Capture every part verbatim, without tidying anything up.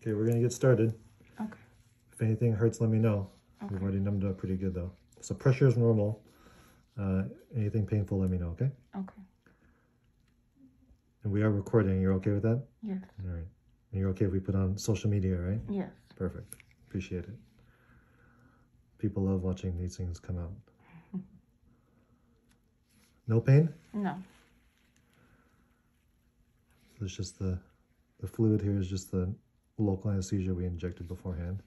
Okay, we're gonna get started. Okay. If anything hurts, let me know. Okay. We've already numbed up pretty good though. So pressure is normal. Uh, anything painful, let me know, okay? Okay. And we are recording. You're okay with that? Yes. All right. And you're okay if we put on social media, right? Yes. Perfect. Appreciate it. People love watching these things come out. No pain? No. So it's just the, the fluid here is just the local anesthesia we injected beforehand.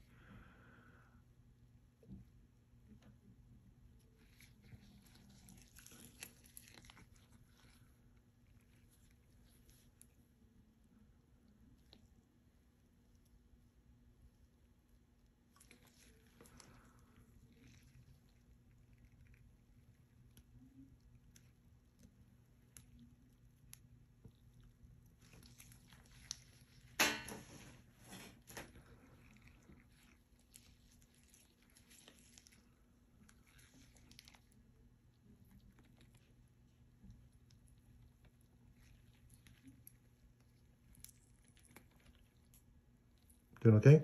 Doing okay?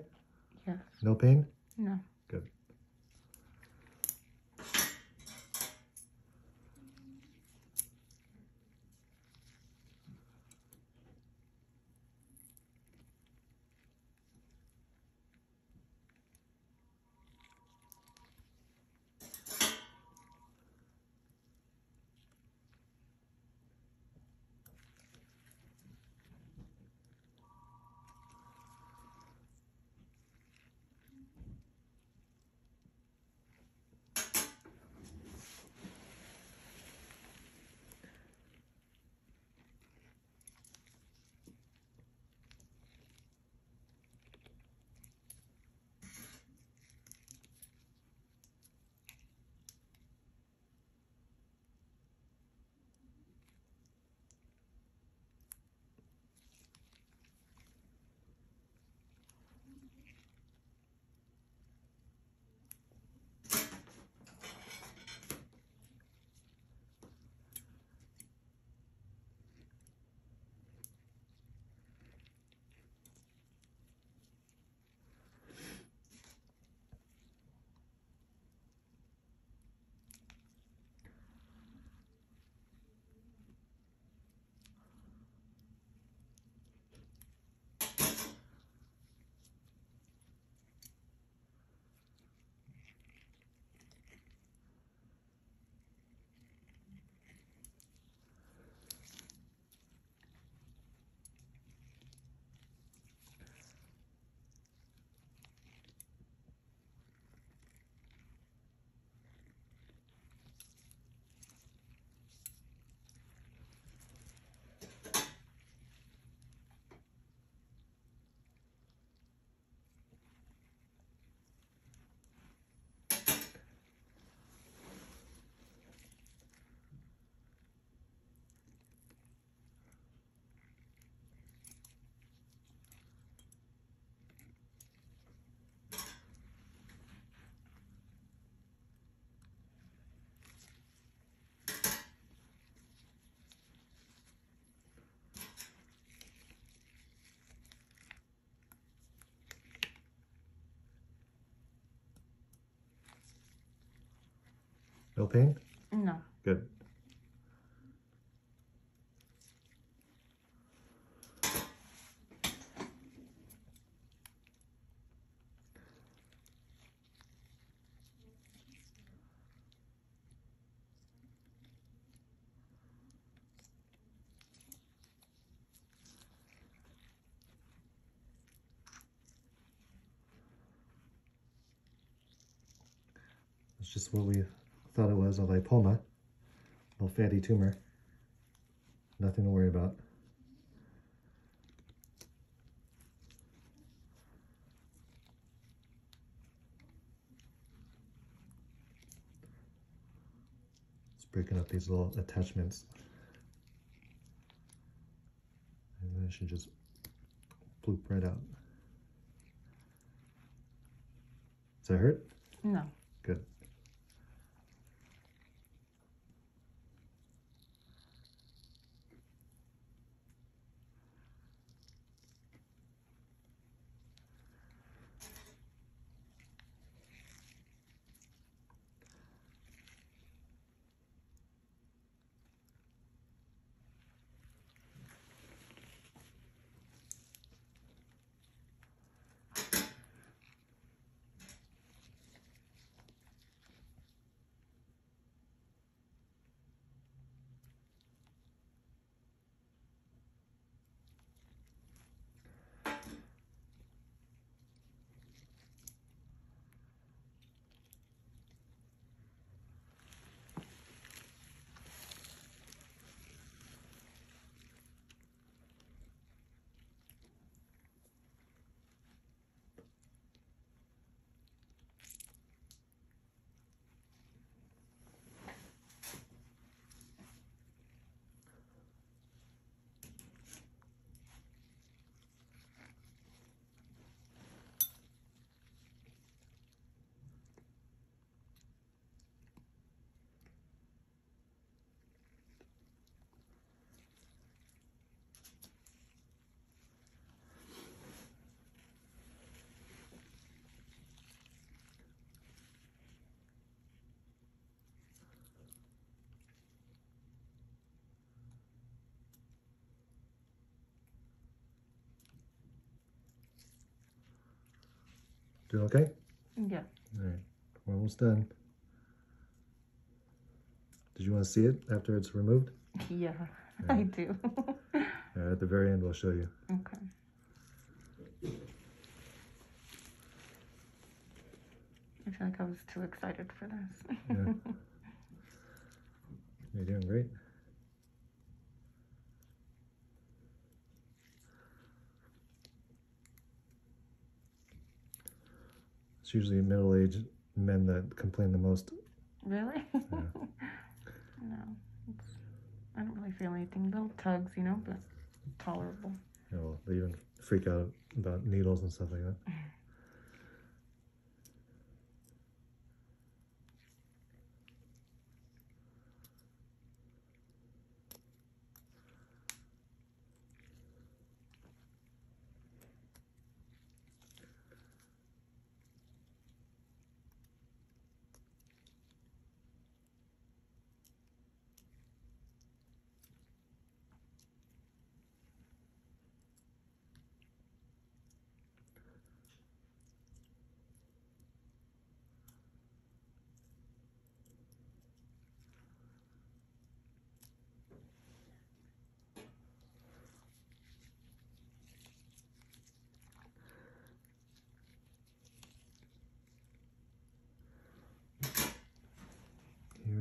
Yes. No pain? No. Good. No pain? No. Good. It's just what we thought it was, a lipoma, a little fatty tumor. Nothing to worry about. It's breaking up these little attachments. And then it should just bloop right out. Does that hurt? No. Good. Feel okay? Yeah. All right, we're almost done. Did you want to see it after it's removed? Yeah, right. I do. All right, at the very end, we'll show you. Okay. I feel like I was too excited for this. Yeah. You're doing great. It's usually middle-aged men that complain the most. Really? Yeah. No, it's, I don't really feel anything. Little tugs, you know, but tolerable. Yeah, well, they even freak out about needles and stuff like that.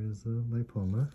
Is the lipoma.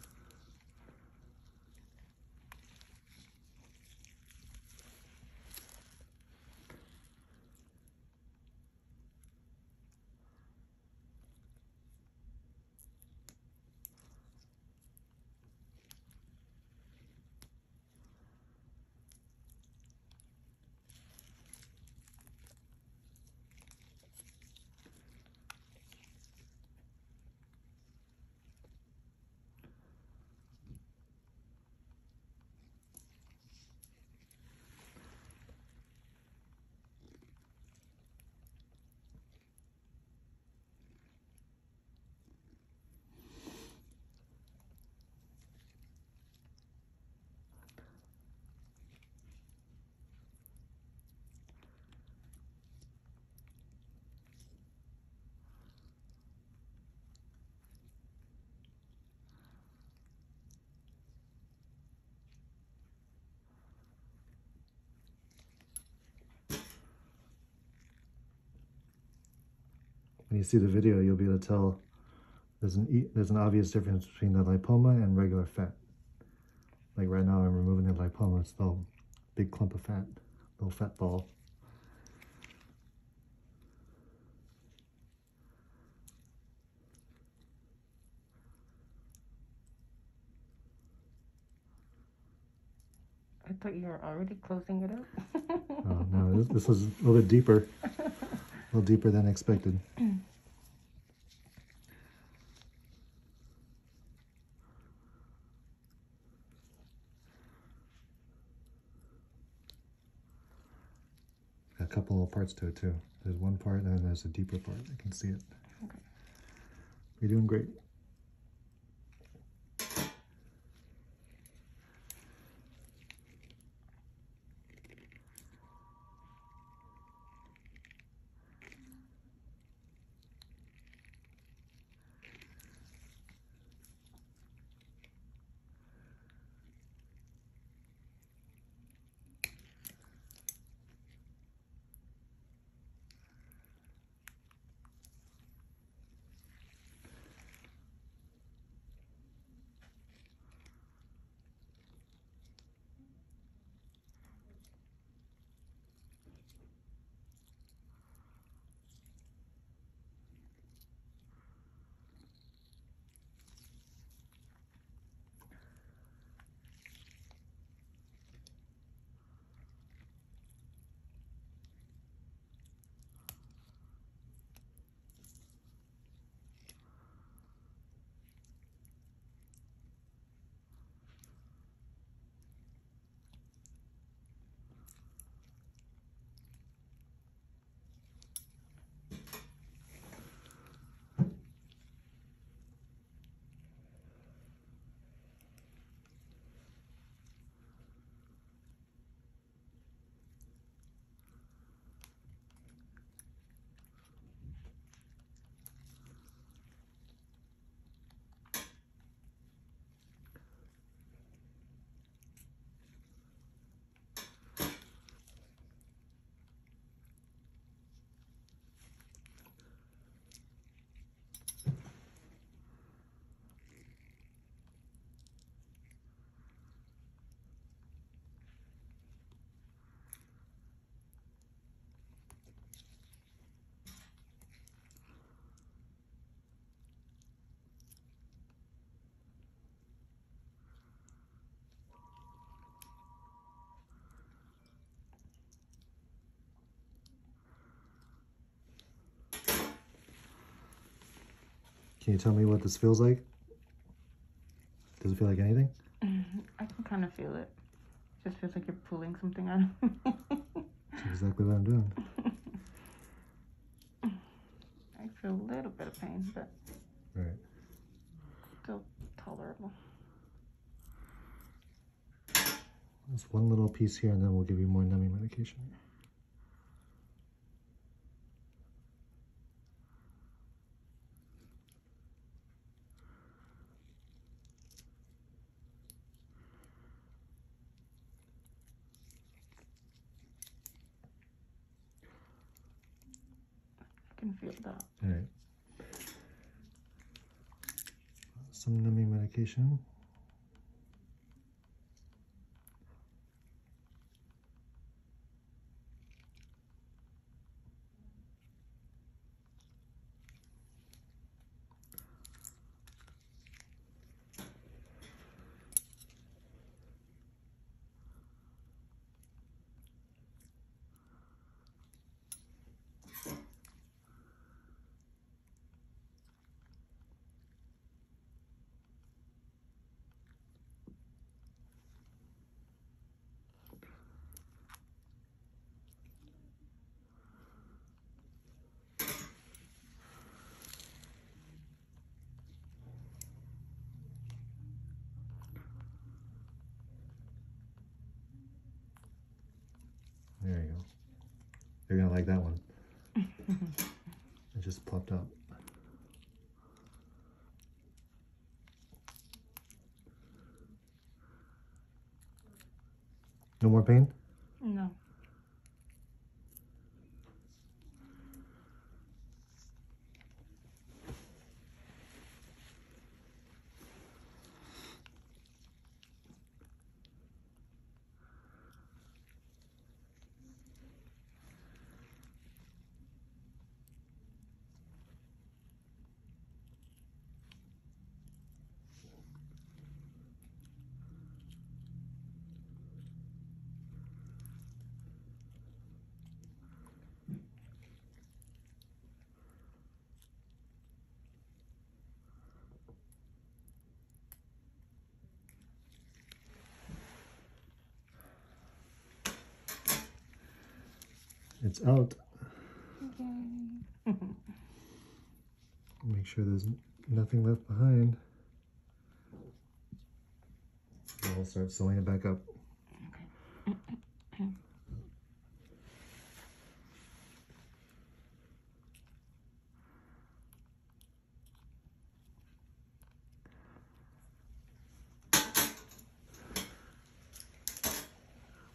When you see the video, you'll be able to tell there's an there's an obvious difference between the lipoma and regular fat. Like right now, I'm removing the lipoma. It's the big clump of fat, little fat ball. I thought you were already closing it up. Oh no, this, this is a little bit deeper. A little deeper than expected. A couple of parts to it too. There's one part and then there's a deeper part. I can see it. Okay. You're doing great. Can you tell me what this feels like? Does it feel like anything? Mm-hmm. I can kind of feel it. It just feels like you're pulling something out of me. That's exactly what I'm doing. I feel a little bit of pain, but right. Still tolerable. Just one little piece here, and then we'll give you more numbing medication. I can feel that. All right. Some numbing medication. There you go. You're gonna like that one. It just popped up. No more pain? No. It's out. Okay. Make sure there's nothing left behind. We'll start sewing it back up. Okay. I'm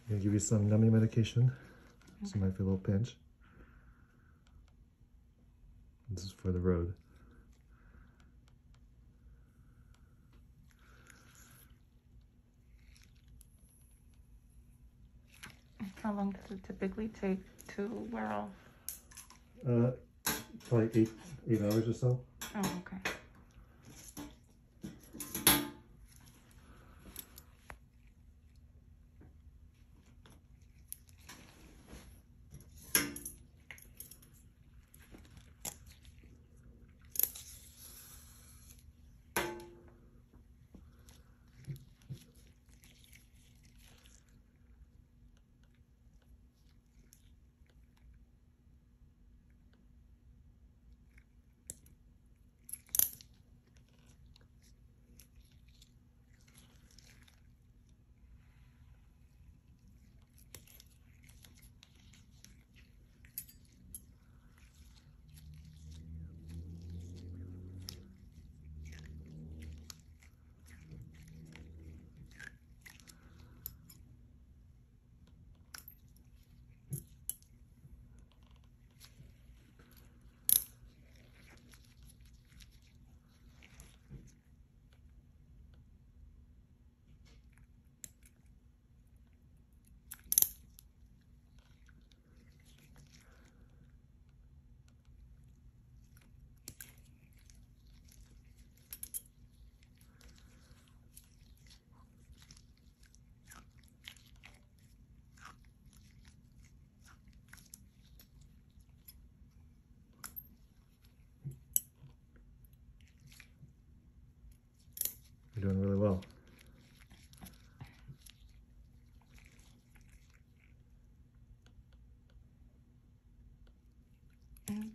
gonna give you some numbing medication. So you might feel a little pinch. This is for the road. How long does it typically take to wear off? Uh, probably eight, eight hours or so. Oh, okay.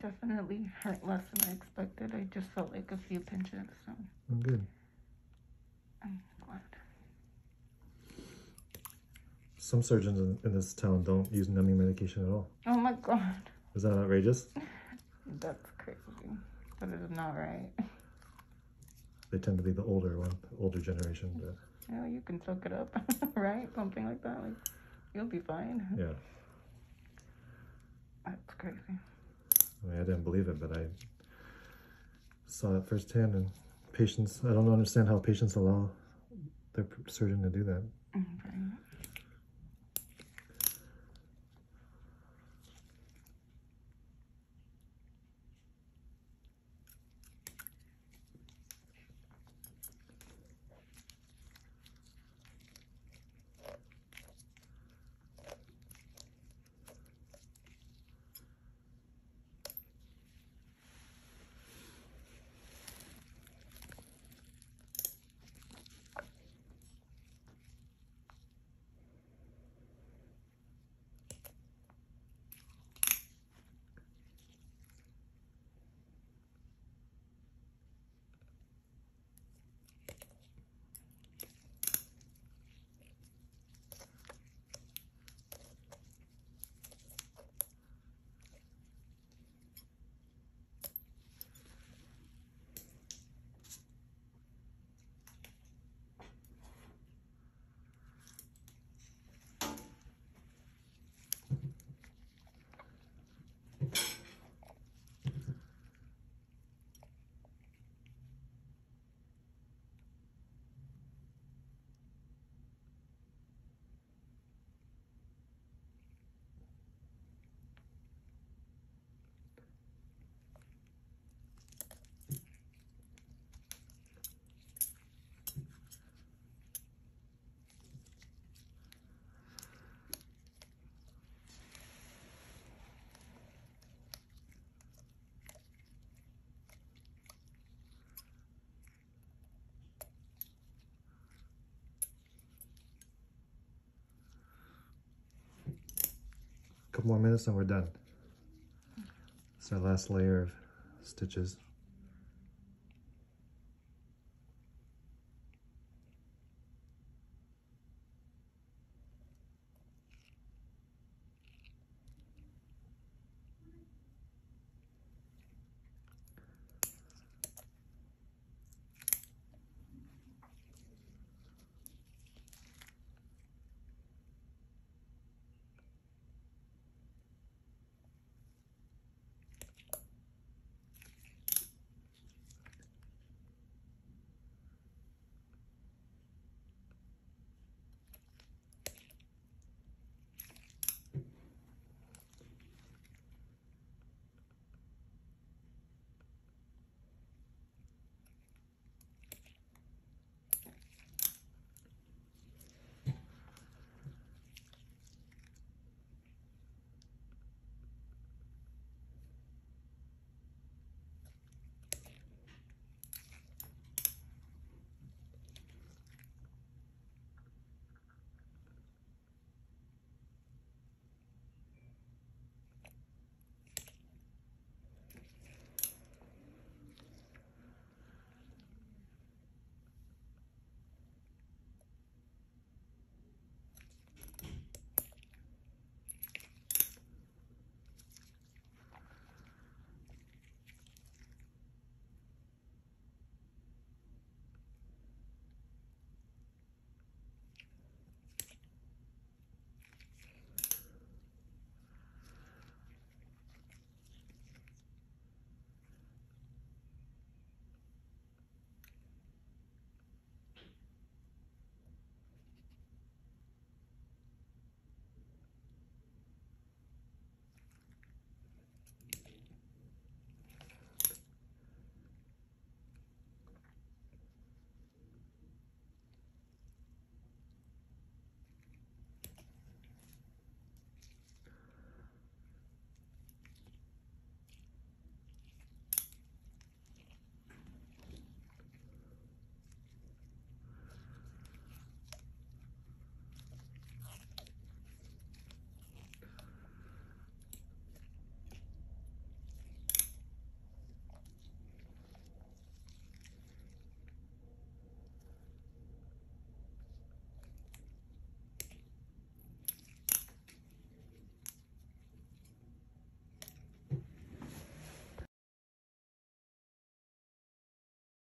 definitely hurt less than I expected. I just felt like a few pinches. So. I'm good. I'm glad. Some surgeons in, in this town don't use numbing medication at all. Oh my god. Is that outrageous? That's crazy. That is not right. They tend to be the older one, the older generation. But... yeah, you can soak it up, right? Something like that. Like, you'll be fine. Yeah. That's crazy. I mean, I didn't believe it, but I saw it firsthand. And patients, I don't understand how patients allow their surgeon to do that. Okay. Couple more minutes and we're done. It's our last layer of stitches.